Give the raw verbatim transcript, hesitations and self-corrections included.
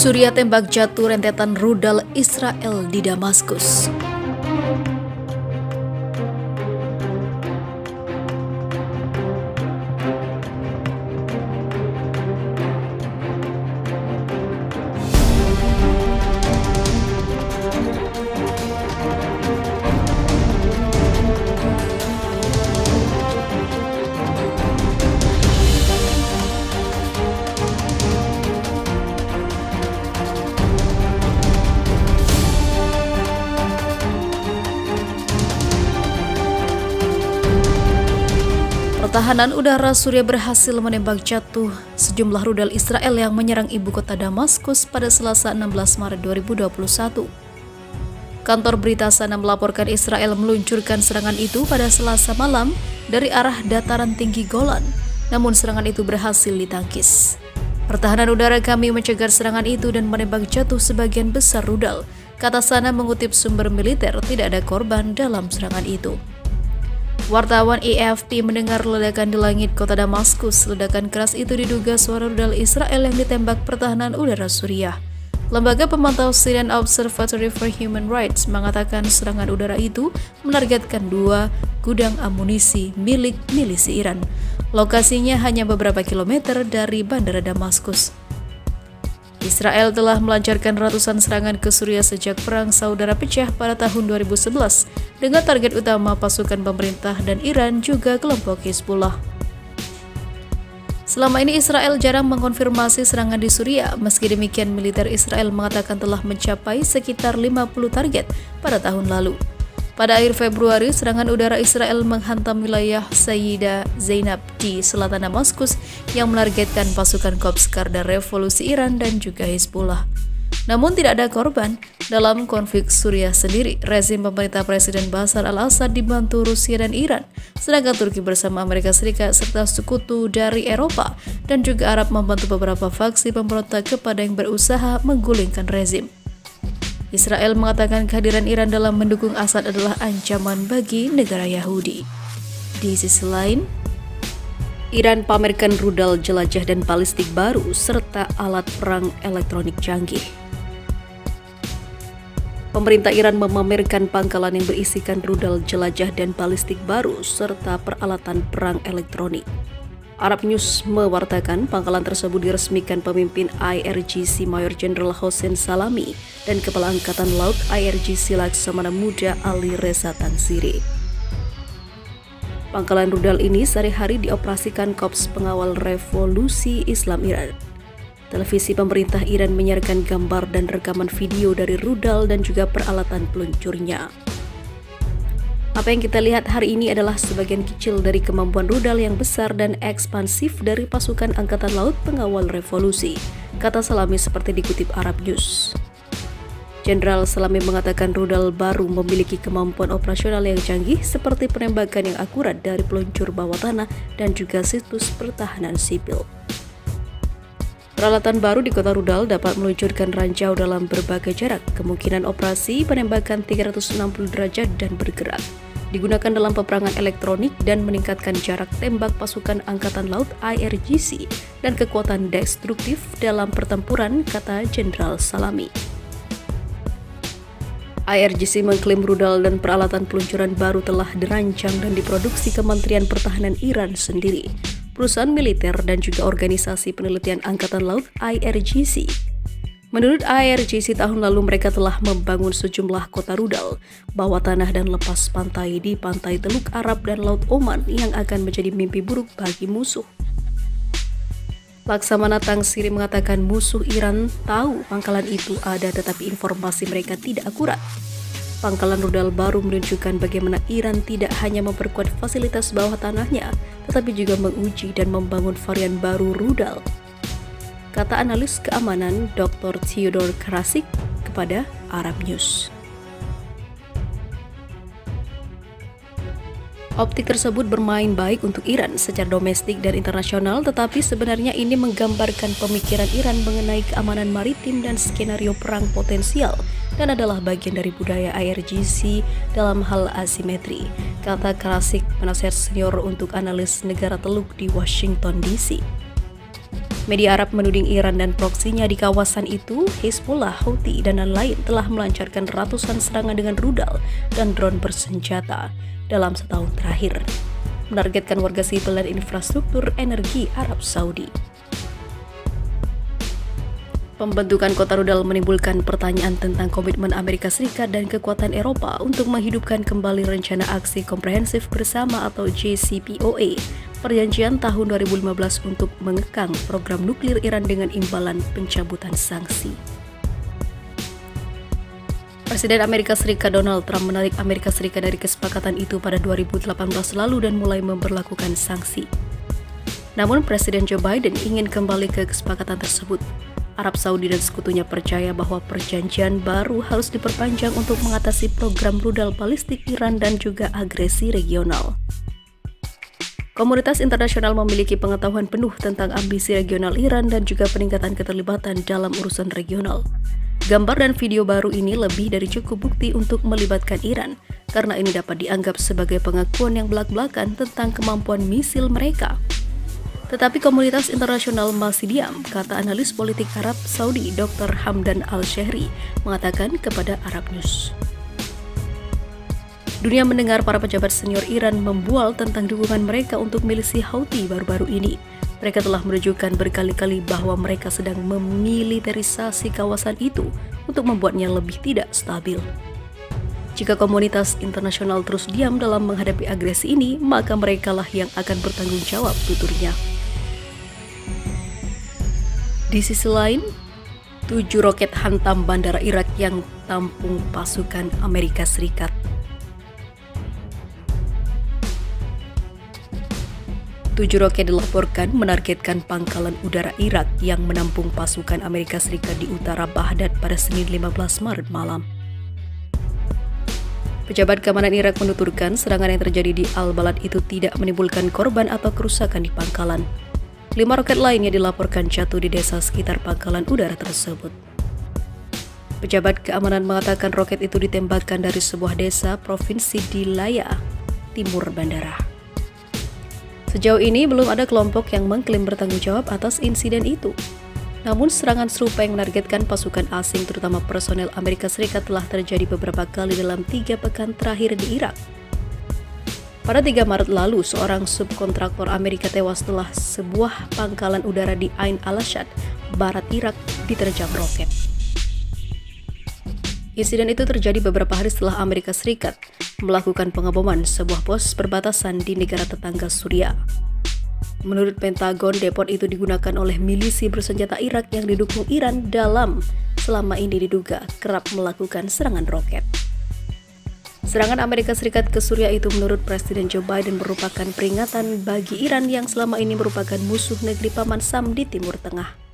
Suriah tembak jatuh rentetan rudal Israel di Damaskus. Pertahanan udara Suriah berhasil menembak jatuh sejumlah rudal Israel yang menyerang ibu kota Damaskus pada Selasa enam belas Maret dua ribu dua puluh satu. Kantor berita Sana melaporkan Israel meluncurkan serangan itu pada Selasa malam dari arah dataran tinggi Golan, namun serangan itu berhasil ditangkis. Pertahanan udara kami mencegah serangan itu dan menembak jatuh sebagian besar rudal, kata Sana mengutip sumber militer. Tidak ada korban dalam serangan itu. Wartawan A F P mendengar ledakan di langit kota Damaskus. Ledakan keras itu diduga suara rudal Israel yang ditembak pertahanan udara Suriah. Lembaga Pemantau Syrian Observatory for Human Rights mengatakan serangan udara itu menargetkan dua gudang amunisi milik milisi Iran. Lokasinya hanya beberapa kilometer dari bandara Damaskus. Israel telah melancarkan ratusan serangan ke Suriah sejak Perang Saudara Pecah pada tahun dua ribu sebelas. Dengan target utama pasukan pemerintah dan Iran juga kelompok Hezbollah. Selama ini Israel jarang mengkonfirmasi serangan di Suriah, meski demikian militer Israel mengatakan telah mencapai sekitar lima puluh target pada tahun lalu. Pada akhir Februari, serangan udara Israel menghantam wilayah Sayyidah Zainab di selatan Damaskus yang menargetkan pasukan Kopskar dan Revolusi Iran dan juga Hezbollah. Namun tidak ada korban dalam konflik Suriah sendiri. Rezim pemerintah Presiden Bashar al-Assad dibantu Rusia dan Iran, sedangkan Turki bersama Amerika Serikat serta sekutu dari Eropa dan juga Arab membantu beberapa faksi pemberontak kepada yang berusaha menggulingkan rezim. Israel mengatakan kehadiran Iran dalam mendukung Assad adalah ancaman bagi negara Yahudi. Di sisi lain, Iran pamerkan rudal jelajah dan balistik baru serta alat perang elektronik canggih. Pemerintah Iran memamerkan pangkalan yang berisikan rudal jelajah dan balistik baru serta peralatan perang elektronik. Arab News mewartakan pangkalan tersebut diresmikan pemimpin I R G C Mayor Jenderal Hossein Salami dan Kepala Angkatan Laut I R G C Laksamana Muda Alireza Tangsiri. Pangkalan rudal ini sehari-hari dioperasikan Korps Pengawal Revolusi Islam Iran. Televisi pemerintah Iran menyiarkan gambar dan rekaman video dari rudal dan juga peralatan peluncurnya. Apa yang kita lihat hari ini adalah sebagian kecil dari kemampuan rudal yang besar dan ekspansif dari pasukan Angkatan Laut Pengawal Revolusi, kata Salami seperti dikutip Arab News. Jenderal Salami mengatakan rudal baru memiliki kemampuan operasional yang canggih seperti penembakan yang akurat dari peluncur bawah tanah dan juga situs pertahanan sipil. Peralatan baru di kota rudal dapat meluncurkan ranjau dalam berbagai jarak, kemungkinan operasi penembakan tiga ratus enam puluh derajat dan bergerak. Digunakan dalam peperangan elektronik dan meningkatkan jarak tembak pasukan Angkatan Laut I R G C dan kekuatan destruktif dalam pertempuran, kata Jenderal Salami. I R G C mengklaim rudal dan peralatan peluncuran baru telah dirancang dan diproduksi Kementerian Pertahanan Iran sendiri, perusahaan militer dan juga organisasi penelitian Angkatan Laut I R G C. Menurut I R G C, tahun lalu mereka telah membangun sejumlah kota rudal, bawah tanah dan lepas pantai di pantai Teluk Arab dan Laut Oman yang akan menjadi mimpi buruk bagi musuh. Laksamana Tangsiri mengatakan musuh Iran tahu pangkalan itu ada tetapi informasi mereka tidak akurat. Pangkalan rudal baru menunjukkan bagaimana Iran tidak hanya memperkuat fasilitas bawah tanahnya, tetapi juga menguji dan membangun varian baru rudal, kata analis keamanan Doktor Theodore Karasik kepada Arab News. Optik tersebut bermain baik untuk Iran secara domestik dan internasional, tetapi sebenarnya ini menggambarkan pemikiran Iran mengenai keamanan maritim dan skenario perang potensial dan adalah bagian dari budaya I R G C dalam hal asimetri, kata Karasik, penasihat senior untuk analis negara teluk di Washington D C. Media Arab menuding Iran dan proksinya di kawasan itu, Hezbollah, Houthi, dan lain-lain telah melancarkan ratusan serangan dengan rudal dan drone bersenjata dalam setahun terakhir, menargetkan warga sipil dan infrastruktur energi Arab Saudi. Pembentukan kota rudal menimbulkan pertanyaan tentang komitmen Amerika Serikat dan kekuatan Eropa untuk menghidupkan kembali rencana aksi komprehensif bersama atau J C P O A, perjanjian tahun dua ribu lima belas untuk mengekang program nuklir Iran dengan imbalan pencabutan sanksi. Presiden Amerika Serikat Donald Trump menarik Amerika Serikat dari kesepakatan itu pada dua ribu delapan belas lalu dan mulai memberlakukan sanksi. Namun Presiden Joe Biden ingin kembali ke kesepakatan tersebut. Arab Saudi dan sekutunya percaya bahwa perjanjian baru harus diperpanjang untuk mengatasi program rudal balistik Iran dan juga agresi regional. Komunitas internasional memiliki pengetahuan penuh tentang ambisi regional Iran dan juga peningkatan keterlibatan dalam urusan regional. Gambar dan video baru ini lebih dari cukup bukti untuk melibatkan Iran, karena ini dapat dianggap sebagai pengakuan yang belak-belakan tentang kemampuan misil mereka. Tetapi komunitas internasional masih diam, kata analis politik Arab Saudi Doktor Hamdan Al-Shehri mengatakan kepada Arab News. Dunia mendengar para pejabat senior Iran membual tentang dukungan mereka untuk milisi Houthi baru-baru ini. Mereka telah menunjukkan berkali-kali bahwa mereka sedang memiliterisasi kawasan itu untuk membuatnya lebih tidak stabil. Jika komunitas internasional terus diam dalam menghadapi agresi ini, maka merekalah yang akan bertanggung jawab, tuturnya. Di sisi lain, tujuh roket hantam bandara Irak yang tampung pasukan Amerika Serikat. Tujuh roket dilaporkan menargetkan pangkalan udara Irak yang menampung pasukan Amerika Serikat di utara Baghdad pada Senin lima belas Maret malam. Pejabat keamanan Irak menuturkan serangan yang terjadi di Al-Balad itu tidak menimbulkan korban atau kerusakan di pangkalan. Lima roket lainnya dilaporkan jatuh di desa sekitar pangkalan udara tersebut. Pejabat keamanan mengatakan roket itu ditembakkan dari sebuah desa provinsi di Laya, timur bandara. Sejauh ini belum ada kelompok yang mengklaim bertanggung jawab atas insiden itu. Namun serangan serupa yang menargetkan pasukan asing terutama personel Amerika Serikat telah terjadi beberapa kali dalam tiga pekan terakhir di Irak. Pada tiga Maret lalu, seorang subkontraktor Amerika tewas setelah sebuah pangkalan udara di Ain al-Asad, barat Irak, diterjang roket. Insiden itu terjadi beberapa hari setelah Amerika Serikat melakukan pengeboman sebuah pos perbatasan di negara tetangga Suriah. Menurut Pentagon, depot itu digunakan oleh milisi bersenjata Irak yang didukung Iran dalam selama ini diduga kerap melakukan serangan roket. Serangan Amerika Serikat ke Suriah itu menurut Presiden Joe Biden merupakan peringatan bagi Iran yang selama ini merupakan musuh negeri Paman Sam di Timur Tengah.